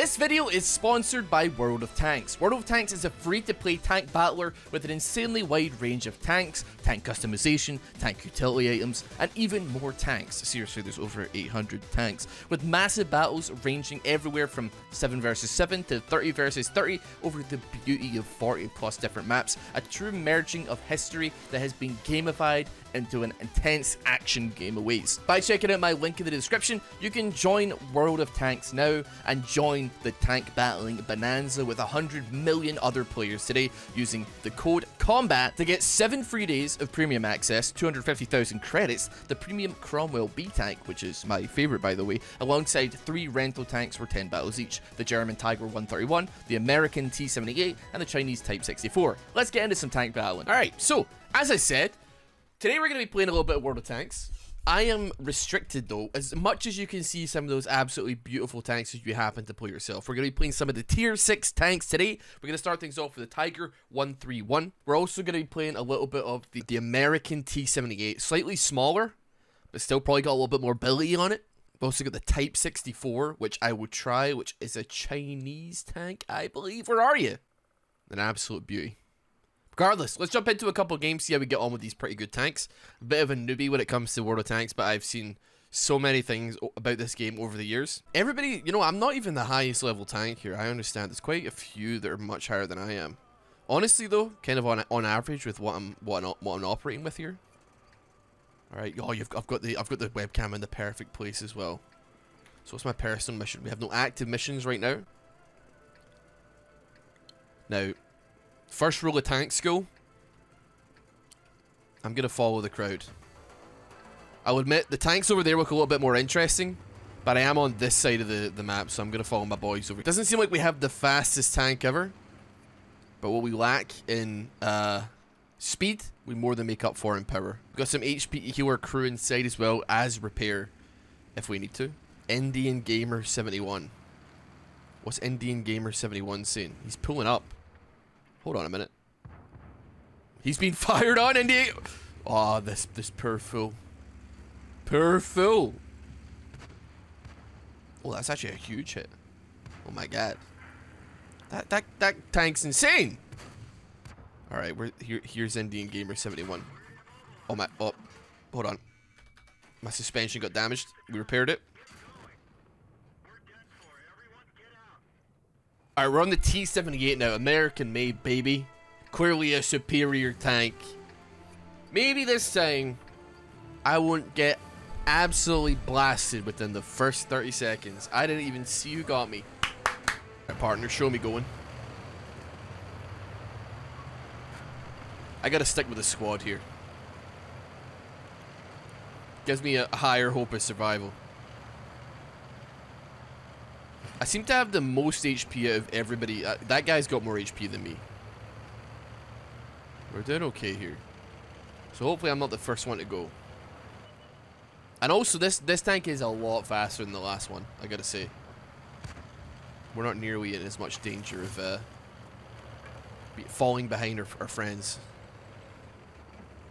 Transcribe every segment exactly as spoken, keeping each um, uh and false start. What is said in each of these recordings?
This video is sponsored by World of Tanks. World of Tanks is a free-to-play tank battler with an insanely wide range of tanks, tank customization, tank utility items, and even more tanks. Seriously, there's over eight hundred tanks, with massive battles ranging everywhere from seven versus seven to thirty versus thirty over the beauty of forty plus different maps, a true merging of history that has been gamified into an intense action game of ways. By checking out my link in the description, you can join World of Tanks now and join the tank battling bonanza with one hundred million other players today using the code COMBAT to get seven free days of premium access, two hundred fifty thousand credits, the premium Cromwell B tank, which is my favorite by the way, alongside three rental tanks for ten battles each, the German Tiger one thirty-one, the American T seventy-eight, and the Chinese Type sixty-four. Let's get into some tank battling. Alright, so, as I said, today we're going to be playing a little bit of World of Tanks. I am restricted though, as much as you can see some of those absolutely beautiful tanks if you happen to play yourself. We're going to be playing some of the tier six tanks today. We're going to start things off with the Tiger one thirty-one. We're also going to be playing a little bit of the, the American T seventy-eight. Slightly smaller, but still probably got a little bit more ability on it. We've also got the Type sixty-four, which I will try, which is a Chinese tank, I believe. Where are you? An absolute beauty. Regardless, let's jump into a couple of games, see how we get on with these pretty good tanks. A bit of a newbie when it comes to World of Tanks, but I've seen so many things about this game over the years. Everybody, you know, I'm not even the highest level tank here. I understand there's quite a few that are much higher than I am. Honestly, though, kind of on on average with what I'm what I'm, what I'm operating with here. All right, oh, you've I've got the I've got the webcam in the perfect place as well. So what's my personal mission? We have no active missions right now. Now, first rule of tank school, I'm going to follow the crowd. I'll admit, the tanks over there look a little bit more interesting, but I am on this side of the, the map, so I'm going to follow my boys over here. Doesn't seem like we have the fastest tank ever, but what we lack in uh, speed, we more than make up for in power. We've got some H P healer crew inside as well as repair, if we need to. Indian Gamer seventy-one. What's Indian Gamer seventy-one saying? He's pulling up. Hold on a minute. He's been fired on, Indy. Oh, this this poor fool. Poor fool. Oh, that's actually a huge hit. Oh my god. That that that tank's insane. All right, we're here. Here's Indian Gamer seventy-one. Oh my. Oh, hold on. My suspension got damaged. We repaired it. Alright, we're on the T seventy-eight now, American made, baby. Clearly a superior tank. Maybe this time, I won't get absolutely blasted within the first thirty seconds. I didn't even see who got me. My partner, show me going. I gotta stick with the squad here. Gives me a higher hope of survival. I seem to have the most H P out of everybody. Uh, that guy's got more H P than me. We're doing okay here. So hopefully I'm not the first one to go. And also this, this tank is a lot faster than the last one, I gotta say. We're not nearly in as much danger of uh, falling behind our, our friends.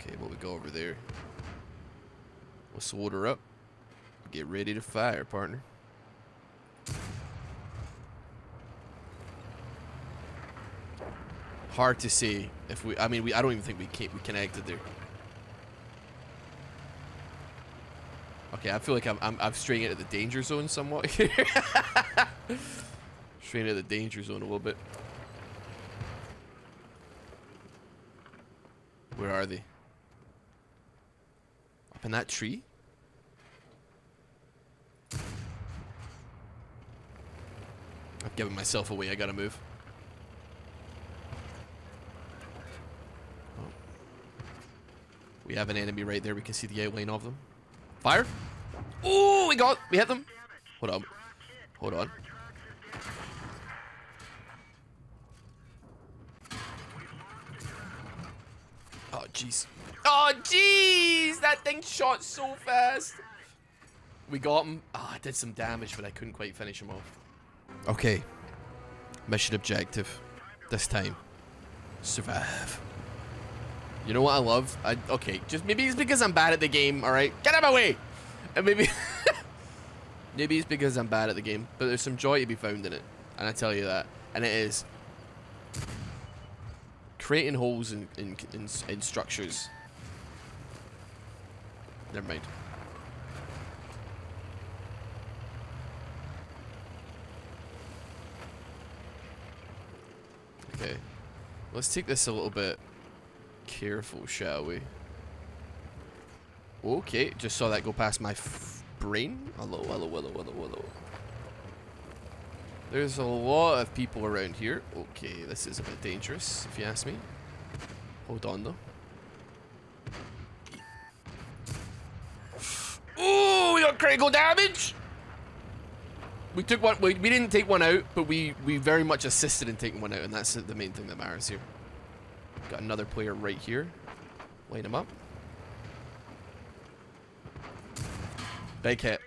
Okay, what we go over there. Let's load her up. Get ready to fire, partner. Hard to say if we. I mean, we. I don't even think we can't, we connected there. Okay, I feel like I'm. I'm, I'm straying into the danger zone somewhat here. Straying into the danger zone a little bit. Where are they? Up in that tree? I'm giving myself away. I gotta move. We have an enemy right there. We can see the outline of them. Fire. Oh, we got. We hit them. Hold on. Hold on. Oh, jeez. Oh, jeez. That thing shot so fast. We got him. Ah, oh, I did some damage, but I couldn't quite finish him off. Okay. Mission objective. This time. Survive. You know what I love? I, okay, just maybe it's because I'm bad at the game, all right? Get out of my way! And maybe Maybe it's because I'm bad at the game, but there's some joy to be found in it, and I tell you that. And it is creating holes in, in, in, in structures. Never mind. Okay, let's take this a little bit careful, shall we? Okay, just saw that go past my f brain. Hello, hello, hello, hello, hello. There's a lot of people around here. Okay, this is a bit dangerous, if you ask me. Hold on, though. Ooh, we got critical damage! We took one. We, we didn't take one out, but we, we very much assisted in taking one out, and that's the main thing that matters here. Got another player right here. Line him up. Big hit.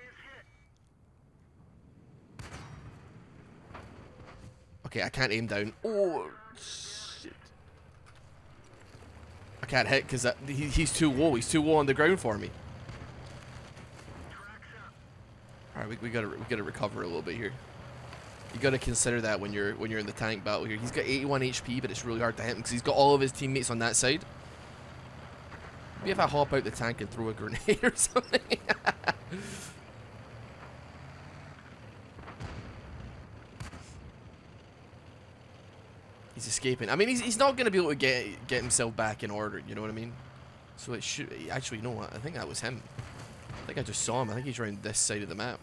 Okay, I can't aim down. Oh, shit. I can't hit because he, he's too low. He's too low on the ground for me. All right, we, we gotta we gotta recover a little bit here. You gotta consider that when you're when you're in the tank battle here. He's got eighty-one H P, but it's really hard to hit him because he's got all of his teammates on that side. Maybe if I hop out the tank and throw a grenade or something. He's escaping. I mean, he's, he's not going to be able to get get himself back in order. You know what I mean? So it should... Actually, no. I think that was him. I think I just saw him. I think he's around this side of the map.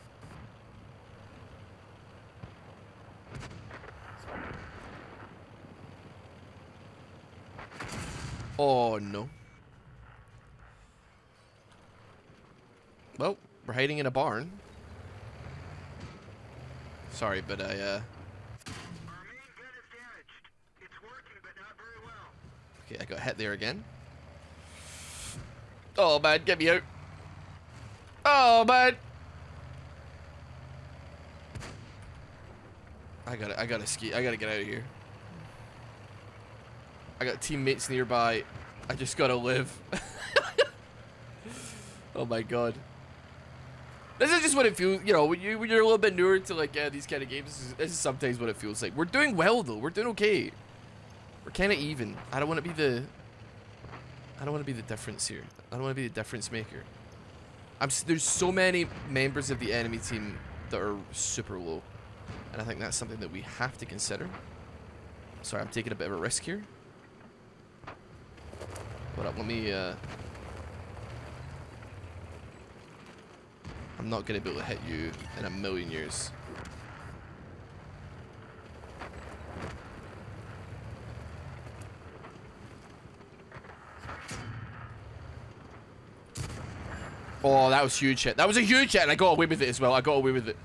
Oh, no. Well, we're hiding in a barn. Sorry, but I... Uh Okay, I got hit there again. Oh, man, get me out. Oh, man. I gotta, I gotta ski. I gotta get out of here. I got teammates nearby. I just gotta live. Oh, my God. This is just what it feels, you know, when, you, when you're a little bit newer to, like, yeah, these kind of games, this is, this is sometimes what it feels like. We're doing well, though. We're doing okay. We're kind of even. I don't want to be the... I don't want to be the difference here. I don't want to be the difference maker. I'm, there's so many members of the enemy team that are super low. And I think that's something that we have to consider. Sorry, I'm taking a bit of a risk here. Hold up, let me... Uh, I'm not going to be able to hit you in a million years. Oh, that was huge hit. That was a huge hit, and I got away with it as well. I got away with it.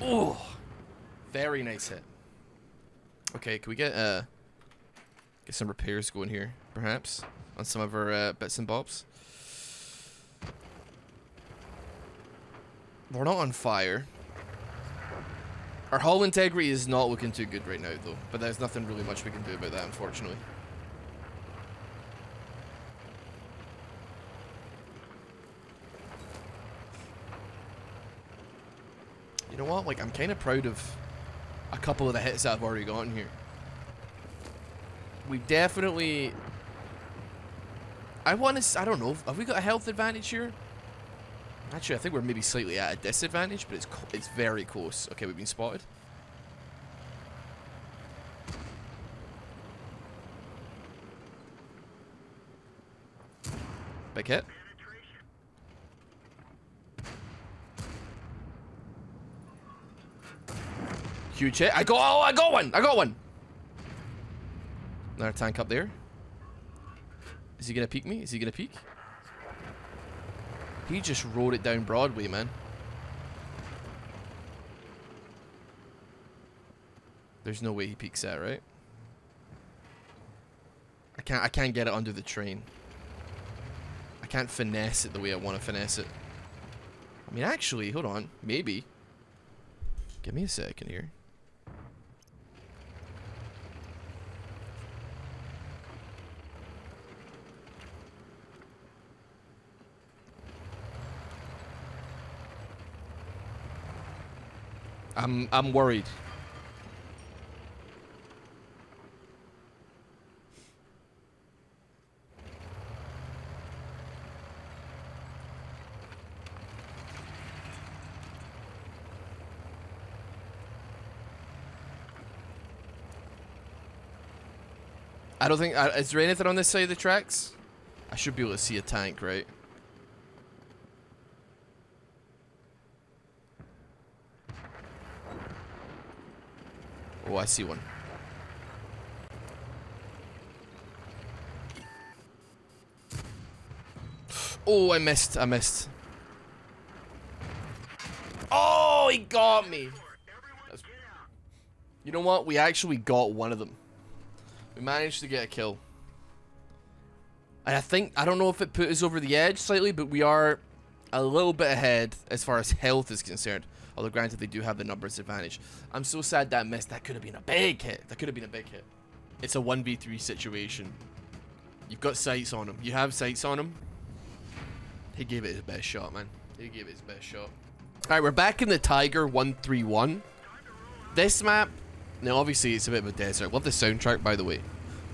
Oh, very nice hit. Okay, can we get uh, get some repairs going here, perhaps, on some of our uh, bits and bobs? We're not on fire. Our hull integrity is not looking too good right now, though. But there's nothing really much we can do about that, unfortunately. You know what? Like, I'm kind of proud of a couple of the hits that I've already gotten here. We definitely... I want to... I don't know. Have we got a health advantage here? Actually, I think we're maybe slightly at a disadvantage, but it's it's very close. Okay, we've been spotted. Big hit. Huge hit. I got, oh, I got one. I got one. Another tank up there. Is he going to peek me? Is he going to peek? He just rode it down Broadway, man. There's no way he peeks out, right? I can't, I can't get it under the train. I can't finesse it the way I want to finesse it. I mean, actually, hold on. Maybe. Give me a second here. I'm I'm worried. I don't think, is there anything on this side of the tracks? I should be able to see a tank, right? Oh, I see one. Oh, I missed, I missed. Oh, he got me. That's, you know what? We actually got one of them. We managed to get a kill. And I think, I don't know if it put us over the edge slightly, but we are a little bit ahead as far as health is concerned. Although granted, they do have the numbers advantage. I'm so sad that I missed. That could have been a big hit. That could have been a big hit. It's a one v three situation. You've got sights on him. You have sights on him. He gave it his best shot, man. He gave it his best shot. Alright, we're back in the Tiger one three one. This map... Now, obviously, it's a bit of a desert. Love the soundtrack, by the way.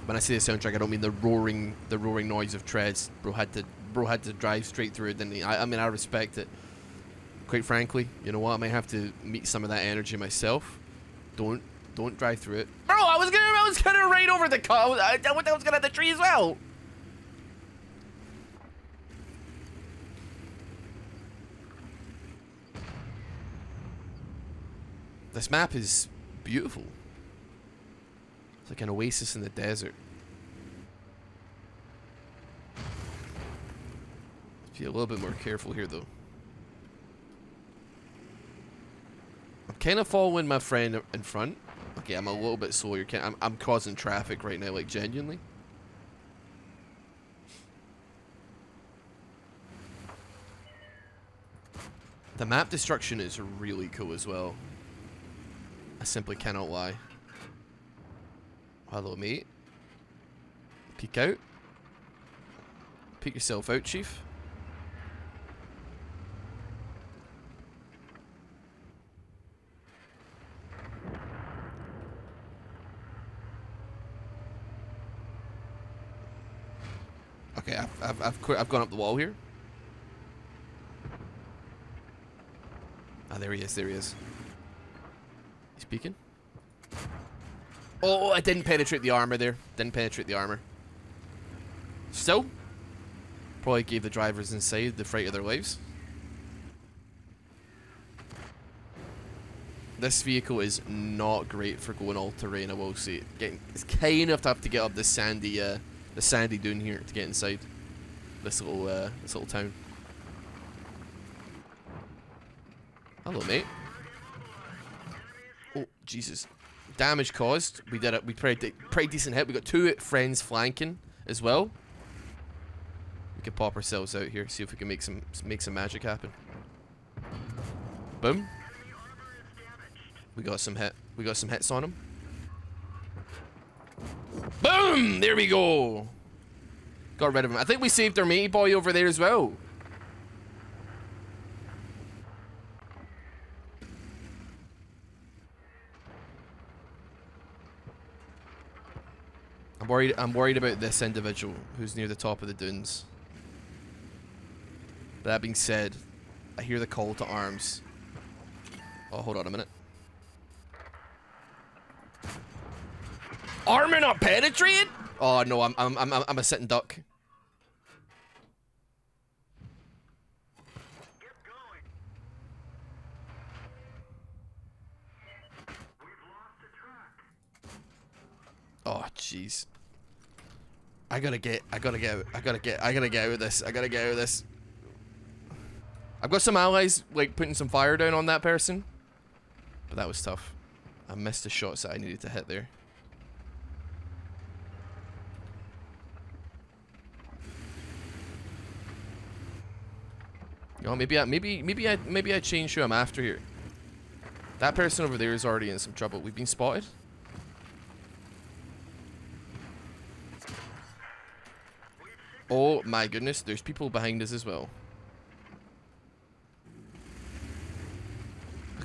When I say the soundtrack, I don't mean the roaring, the roaring noise of treads. Bro had to, bro had to drive straight through it. Didn't he? I, I mean, I respect it. Quite frankly, you know what? I may have to meet some of that energy myself. Don't, don't drive through it, bro. I was gonna, I was gonna right over the car. I was, I, I was gonna hit the tree as well. This map is beautiful. It's like an oasis in the desert. Let's be a little bit more careful here, though. I'm kind of following my friend in front. Okay, I'm a little bit slow. You're I'm, I'm causing traffic right now, like, genuinely. The map destruction is really cool as well. I simply cannot lie. Hello, mate. Peek out. Peek yourself out, Chief. Okay, I've I've I've, qu I've gone up the wall here. Ah, there he is. There he is. He's peeking. Oh, I didn't penetrate the armor there. Didn't penetrate the armor. Still, probably gave the drivers inside the fright of their lives. This vehicle is not great for going all terrain. I will say, getting it's kind of tough to get up the sandy, uh, the sandy dune here to get inside this little, uh, this little town. Hello, mate. Oh, Jesus. Damage caused. We did it. We pretty, pretty decent hit. We got two friends flanking as well. We can pop ourselves out here. See if we can make some make some magic happen. Boom. We got some hit. We got some hits on him. Boom! There we go. Got rid of him. I think we saved our matey boy over there as well. I'm worried, I'm worried about this individual who's near the top of the dunes. That being said, I hear the call to arms. Oh, hold on a minute. Armor not penetrated? Oh no, I'm I'm I'm I'm a sitting duck. Oh jeez. I gotta get, I gotta get out, I gotta get, I gotta get out of this, I gotta get out of this. I've got some allies, like, putting some fire down on that person. But that was tough. I missed the shots that I needed to hit there. You know, maybe I, maybe, maybe I, maybe I change who I'm after here. That person over there is already in some trouble. We've been spotted. Oh my goodness, there's people behind us as well.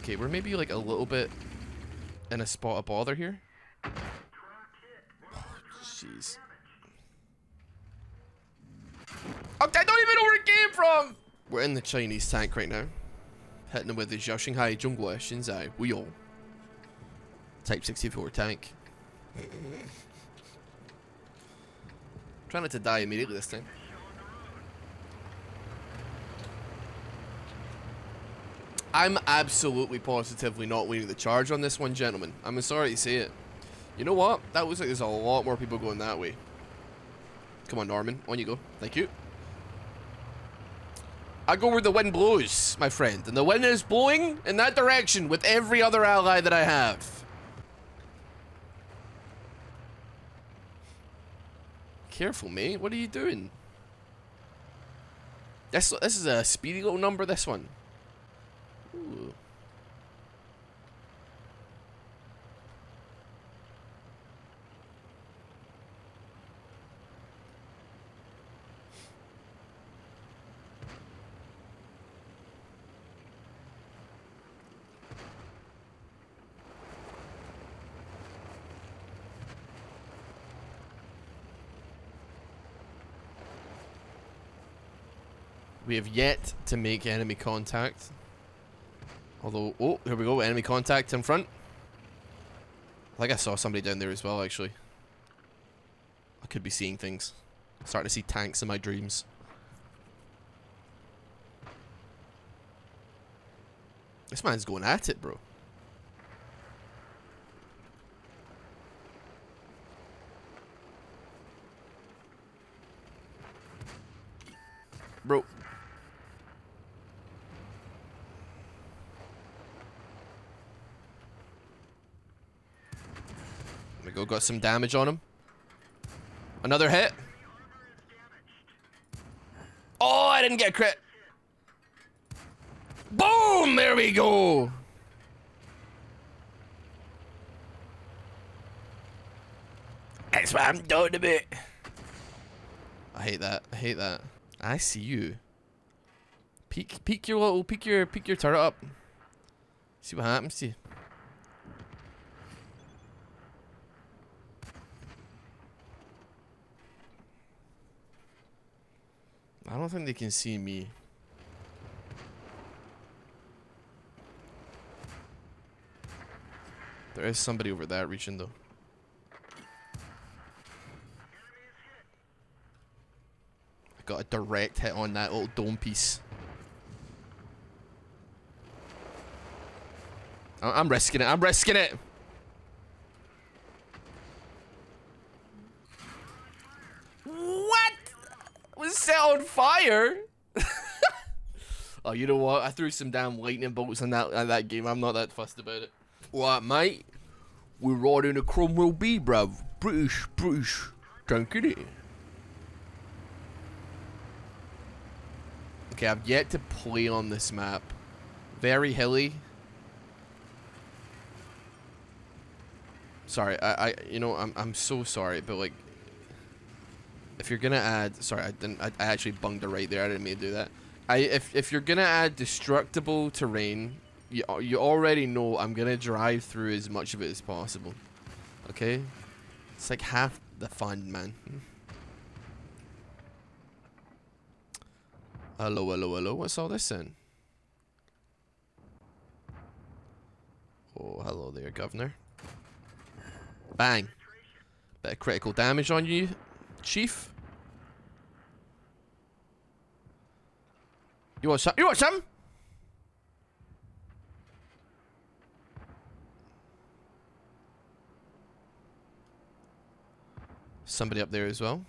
Okay, we're maybe like a little bit in a spot of bother here. Oh, jeez. I don't even know where it came from! We're in the Chinese tank right now. Hitting them with the Zhao Shanghai Jungle Shenzai Wheel. Type sixty-four tank. Trying not to die immediately this time. I'm absolutely positively not leading the charge on this one, gentlemen. I'm sorry to say it. You know what? That looks like there's a lot more people going that way. Come on, Norman. On you go. Thank you. I go where the wind blows, my friend. And the wind is blowing in that direction with every other ally that I have. Careful, mate. What are you doing? This, this is a speedy little number, this one. Ooh. We have yet to make enemy contact. Although, oh, here we go, enemy contact in front. I think I saw somebody down there as well, actually. I could be seeing things. I'm starting to see tanks in my dreams. This man's going at it, bro. Bro. Go, got some damage on him. Another hit. Oh, I didn't get a crit. Boom! There we go. That's what I'm doing to me. I hate that. I hate that. I see you. Peek, peek your little, peek your, peek your turret up. See what happens to you. I don't think they can see me. There is somebody over that region though. I got a direct hit on that little dome piece. I'm risking it, I'm risking it! Set on fire. Oh, you know what? I threw some damn lightning bolts in that in that game. I'm not that fussed about it. What, mate? We're riding a Cromwell B, bruv. British, British. Drunk in it. Okay, I've yet to play on this map. Very hilly. Sorry, I, I, you know, I'm, I'm so sorry, but like. If you're gonna add, sorry, I didn't. I, I actually bunged it right there. I didn't mean to do that. I if if you're gonna add destructible terrain, you you already know I'm gonna drive through as much of it as possible. Okay, it's like half the fun, man. Hello, hello, hello. What's all this in? Oh, hello there, Governor. Bang! Bit of critical damage on you, Chief. You want some? You want some? Somebody up there as well.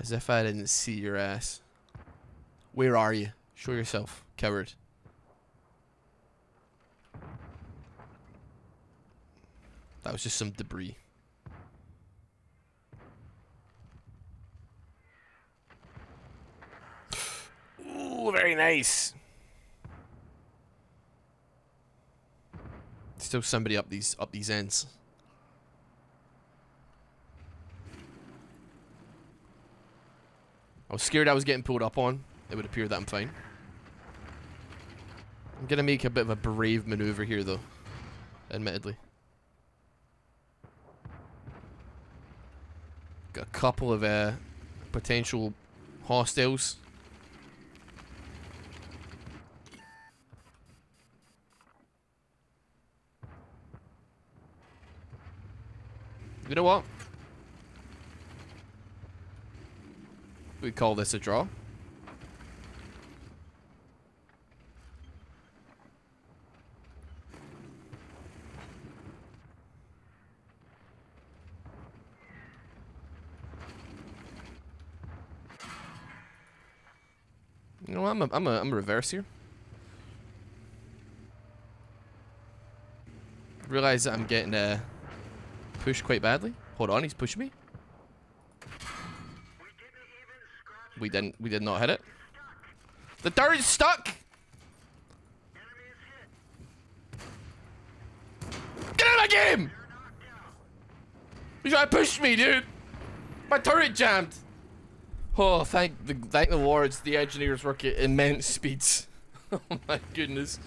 As if I didn't see your ass. Where are you? Show yourself, coward. That was just some debris. Very nice. Still somebody up these up these ends. I was scared I was getting pulled up on. It would appear that I'm fine. I'm going to make a bit of a brave maneuver here, though, admittedly. Got a couple of uh, potential hostiles. You know what? We call this a draw. You know, I'm a, I'm a, I'm a reverse here. Realize that I'm getting uh, pushed quite badly. Hold on, he's pushing me. We didn't, we did not hit it. The turret's stuck! Get out of my game! You try to push me, dude! My turret jammed! Oh, thank the, thank the Lords, the engineers work at immense speeds. Oh my goodness.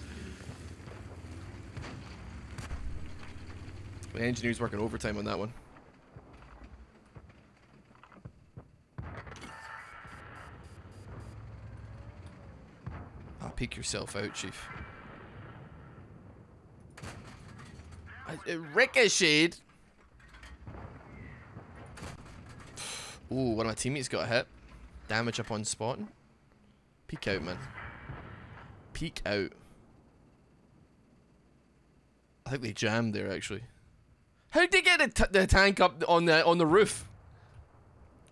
The engineers working overtime on that one. Peek yourself out, Chief. It ricocheted. Ooh, one of my teammates got hit. Damage up on spotting. Peek out, man. Peek out. I think they jammed there, actually. How'd they get the, t the tank up on the on the roof?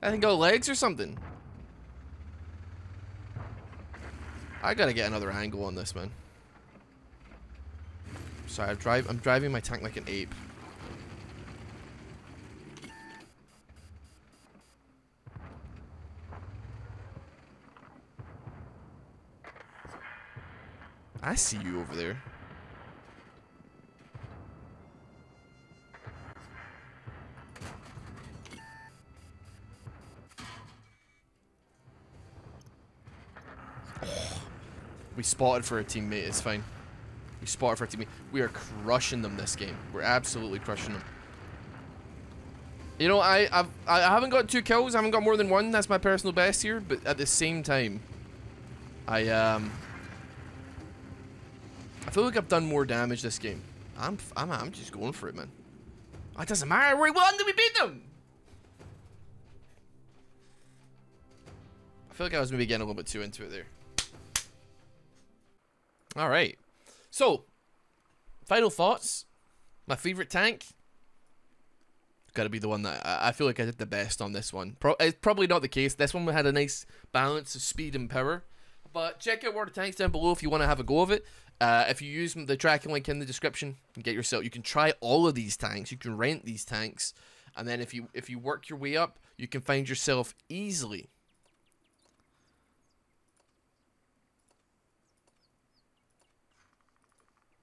I think got legs or something. I gotta get another angle on this, man. Sorry, I drive. I'm driving my tank like an ape. I see you over there. We spotted for a teammate, it's fine. We spotted for a teammate. We are crushing them this game. We're absolutely crushing them. You know, I I've, I haven't got two kills. I haven't got more than one. That's my personal best here. But at the same time, I um, I feel like I've done more damage this game. I'm I'm I'm just going for it, man. It doesn't matter. We won. We beat them. I feel like I was maybe getting a little bit too into it there. All right, so final thoughts. My favorite tank got to be the one that I, I feel like I did the best on. This one, Pro it's probably not the case. This one had a nice balance of speed and power, but check out World of Tanks down below if you want to have a go of it. Uh, if you use the tracking link in the description, and get yourself. You can try all of these tanks. You can rent these tanks, and then if you if you work your way up, you can find yourself easily.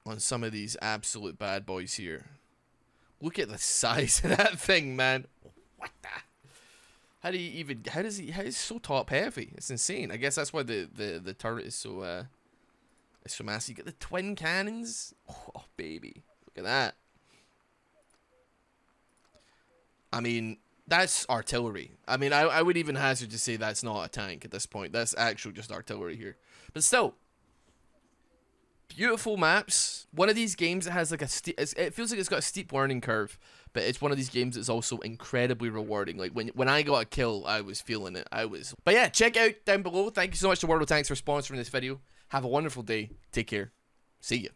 On some of these absolute bad boys here. Look at the size of that thing, man. What the? How do you even, how does he, how is so top heavy? It's insane. I guess that's why the, the, the turret is so, uh, it's so massive. You got the twin cannons. Oh, baby. Look at that. I mean, that's artillery. I mean, I, I would even hazard to say that's not a tank at this point. That's actually just artillery here. But still. Beautiful maps. One of these games that has like a steep, it feels like it's got a steep learning curve, but it's one of these games that's also incredibly rewarding. Like when when I got a kill, I was feeling it. I was. But yeah, check out down below. Thank you so much to World of Tanks for sponsoring this video. Have a wonderful day. Take care. See ya.